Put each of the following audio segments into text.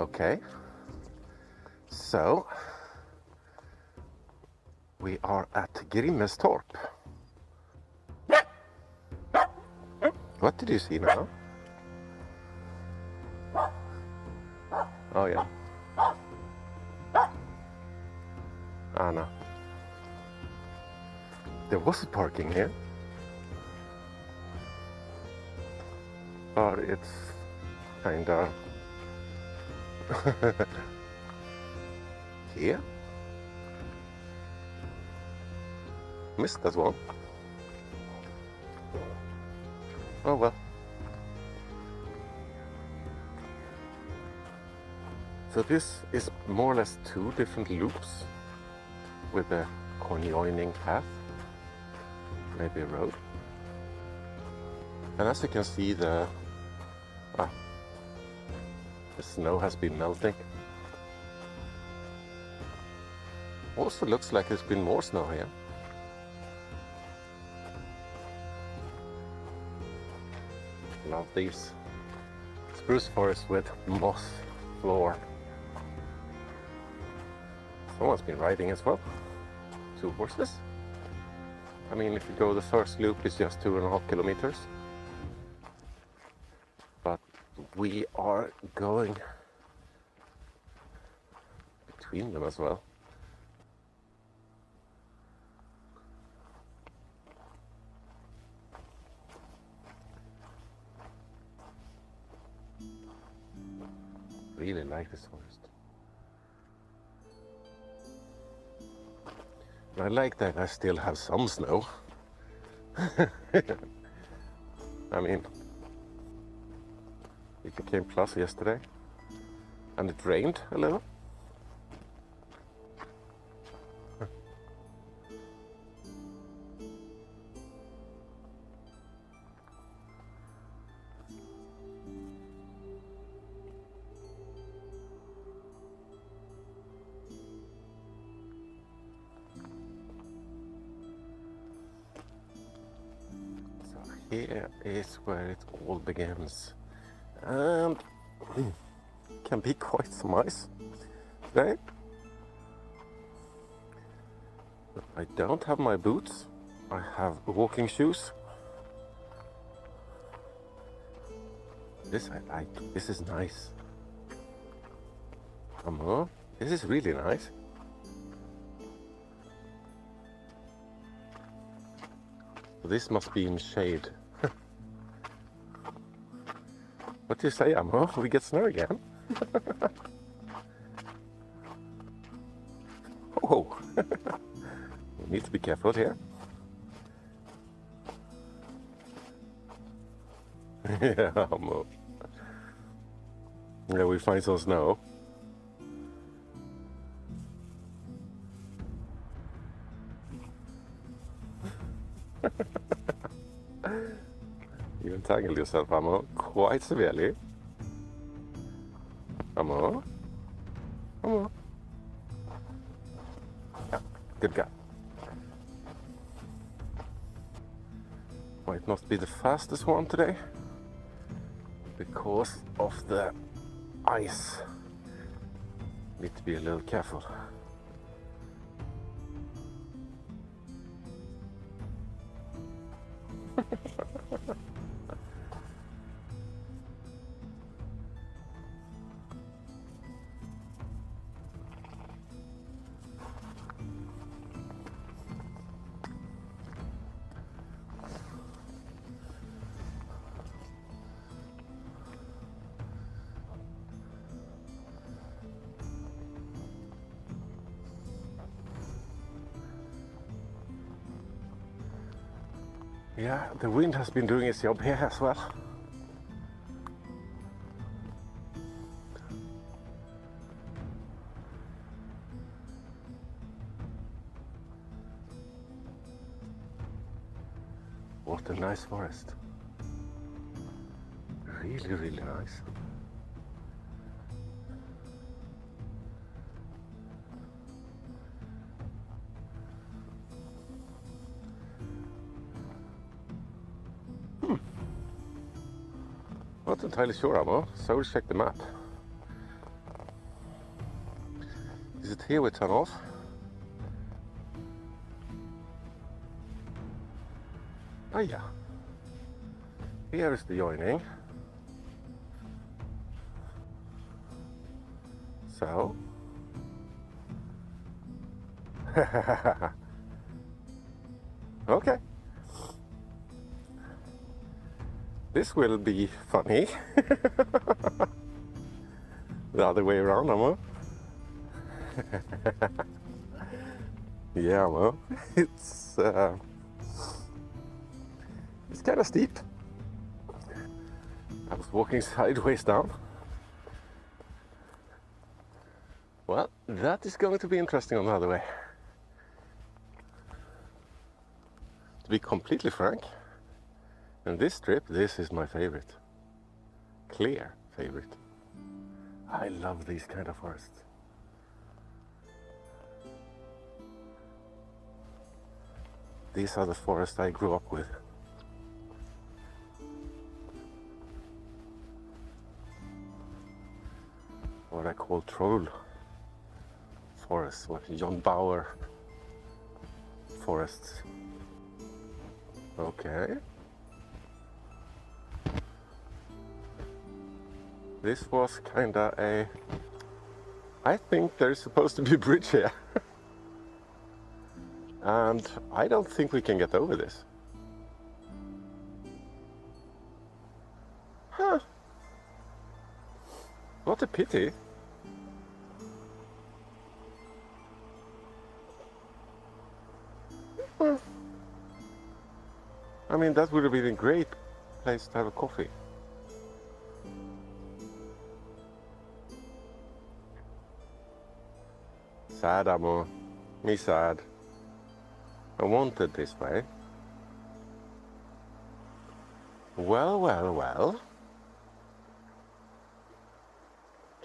Okay, so we are at Grimmestorp. What did you see now? Oh yeah, Anna. There was parking here, but it's kinda here. Missed that one. Oh well. So this is more or less two different loops with a conjoining path, maybe a road. And as you can see, the snow has been melting. Also looks like there's been more snow here. Love these spruce forests with moss floor. Someone's been riding as well. Two horses. I mean, if you go the first loop, it's just 2.5 kilometers. But we are going between them as well. Really like this forest. I like that I still have some snow. I mean, it became plus yesterday and it rained a little. Here is where it all begins, and can be quite some ice today. I don't have my boots, I have walking shoes. This I like, this is nice. Come on, this is really nice. This must be in shade. What do you say, Aamu? We get snow again? Oh! We need to be careful here. Yeah, Aamu. Yeah, we find some snow. You entangled yourself, Aamu, quite severely. Aamu? Aamu? Yeah, good guy. Might not be the fastest one today because of the ice. Need to be a little careful. Yeah, the wind has been doing its job here as well. What a nice forest. Really, really nice. Not entirely sure, Aamu, so we'll check the map. Here we turn off. Oh yeah. Here is the joining. So. Okay. This will be funny. The other way around, Aamu. Yeah, well, it's kind of steep. I was walking sideways down. Well, that is going to be interesting on the other way. To be completely frank, in this trip, this is my favorite. Clear favorite. I love these kind of forests. These are the forests I grew up with. What I call troll forests, or John Bauer forests. Okay. This was kinda a... I think there's supposed to be a bridge here. And I don't think we can get over this. Huh. What a pity. Well, I mean, that would have been a great place to have a coffee. Sad, Aamu. Me sad. I wanted this way. Well, well, well.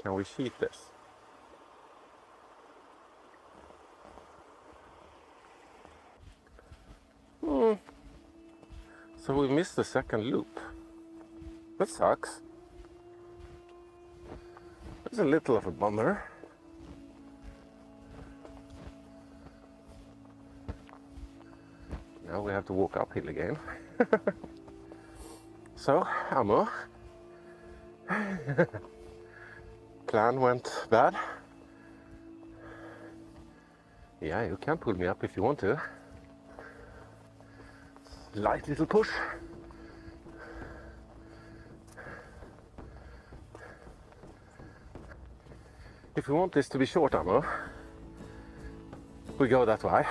Can we cheat this? Hmm. So we missed the second loop. That sucks. That's a little of a bummer. Now we have to walk uphill again. So, Aamu. Plan went bad. Yeah, you can pull me up if you want to. Light little push. If you want this to be short, Aamu, we go that way.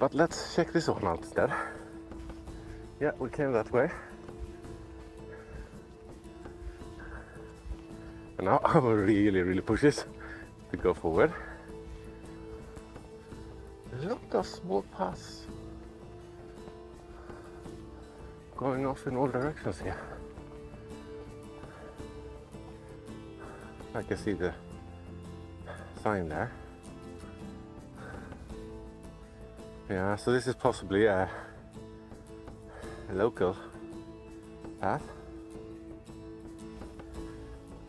But let's check this one out instead. Yeah, we came that way. And now Aamu really pushes to go forward. A lot of small paths going off in all directions here. I can see the sign there. Yeah, so this is possibly a local path.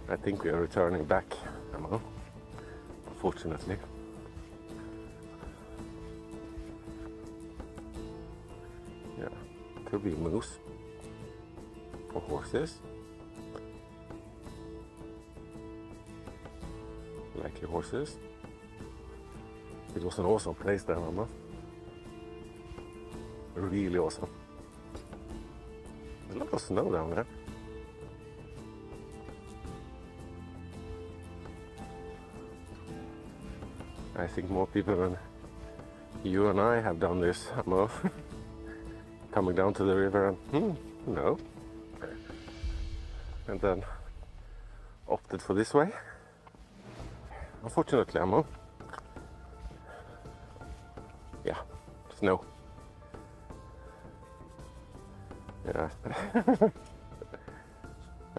I think we are returning back, Aamu, unfortunately. Yeah, could be moose or horses. Likely horses. It was an awesome place there, Aamu. Really awesome. There's a lot of snow down there. I think more people than you and I have done this, Aamu. Coming down to the river and, no. And then opted for this way. Unfortunately, Aamu. Yeah, snow. Yeah,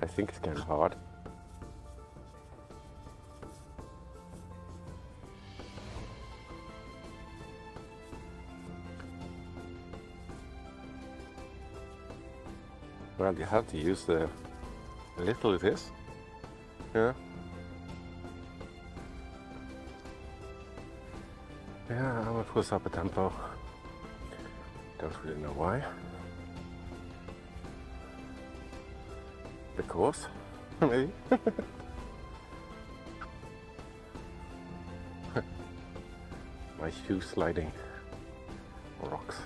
I think it's kind of hard. Well, you have to use the little it is. Yeah. Yeah, I went for a tempo. Don't really know why. Because, maybe. My shoe sliding rocks.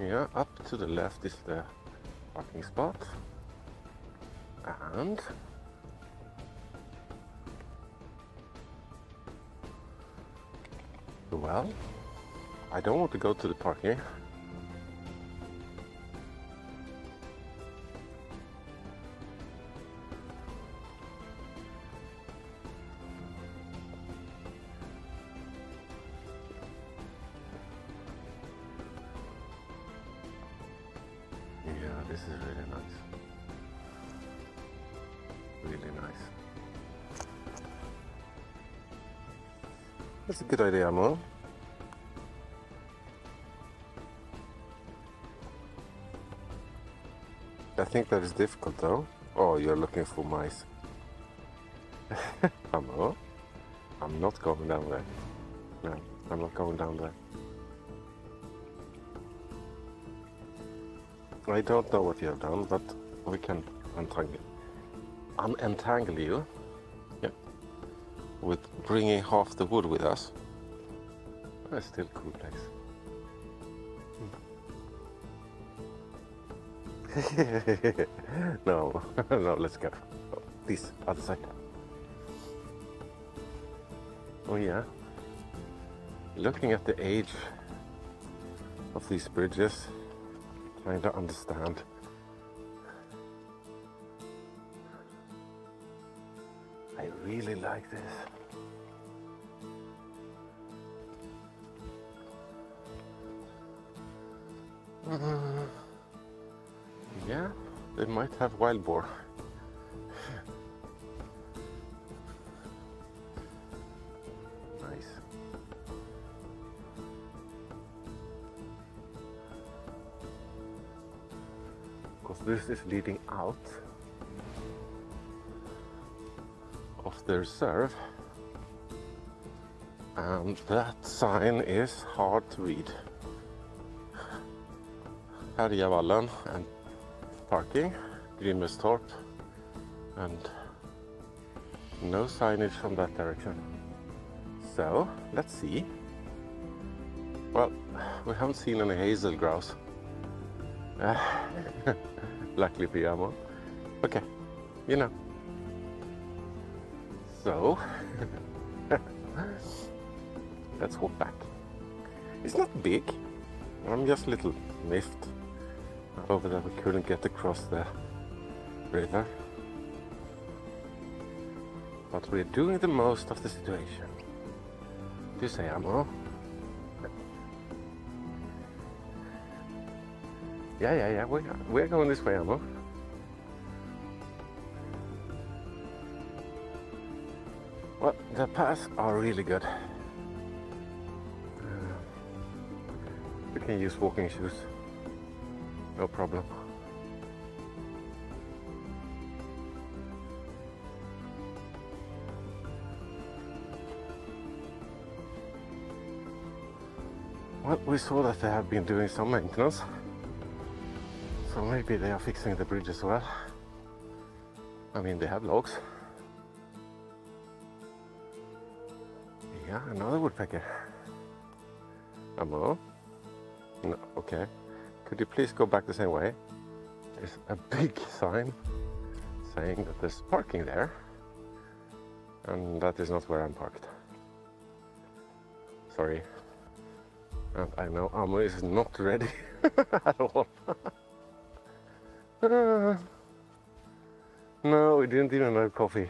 Yeah, up to the left is the parking spot. And well, I don't want to go to the parking. Yeah, this is really nice. Really nice. That's a good idea, Aamu. I think that is difficult though. Oh, you're looking for mice. Aamu, I'm not going down there. No, I'm not going down there. I don't know what you have done, but we can untangle. Unentangle you, yeah, with bringing half the wood with us. That's still a cool place. No, no, let's go. Oh, this other side. Oh yeah. Looking at the age of these bridges, trying to understand. I really like this. Yeah, they might have wild boar. Nice. Because this is leading out of the reserve, and that sign is hard to read. Härjavallen and parking, Grimmestorp, and no signage from that direction. So let's see. Well, we haven't seen any hazel grouse. Luckily for Aamu. Okay, you know. So, let's walk back. It's not big, I'm just a little miffed over that we couldn't get across the river. But we're doing the most of the situation. Do you say, Aamu? Yeah, we're going this way, Aamu. Well, the paths are really good. You can use walking shoes, no problem. Well, we saw that they have been doing some maintenance, so maybe they are fixing the bridge as well. I mean, they have logs. Yeah, another woodpecker. Aamu? No, okay. Could you please go back the same way? There's a big sign saying that there's parking there, and that is not where I'm parked. Sorry. And I know Aamu is not ready at all. No, we didn't even have coffee.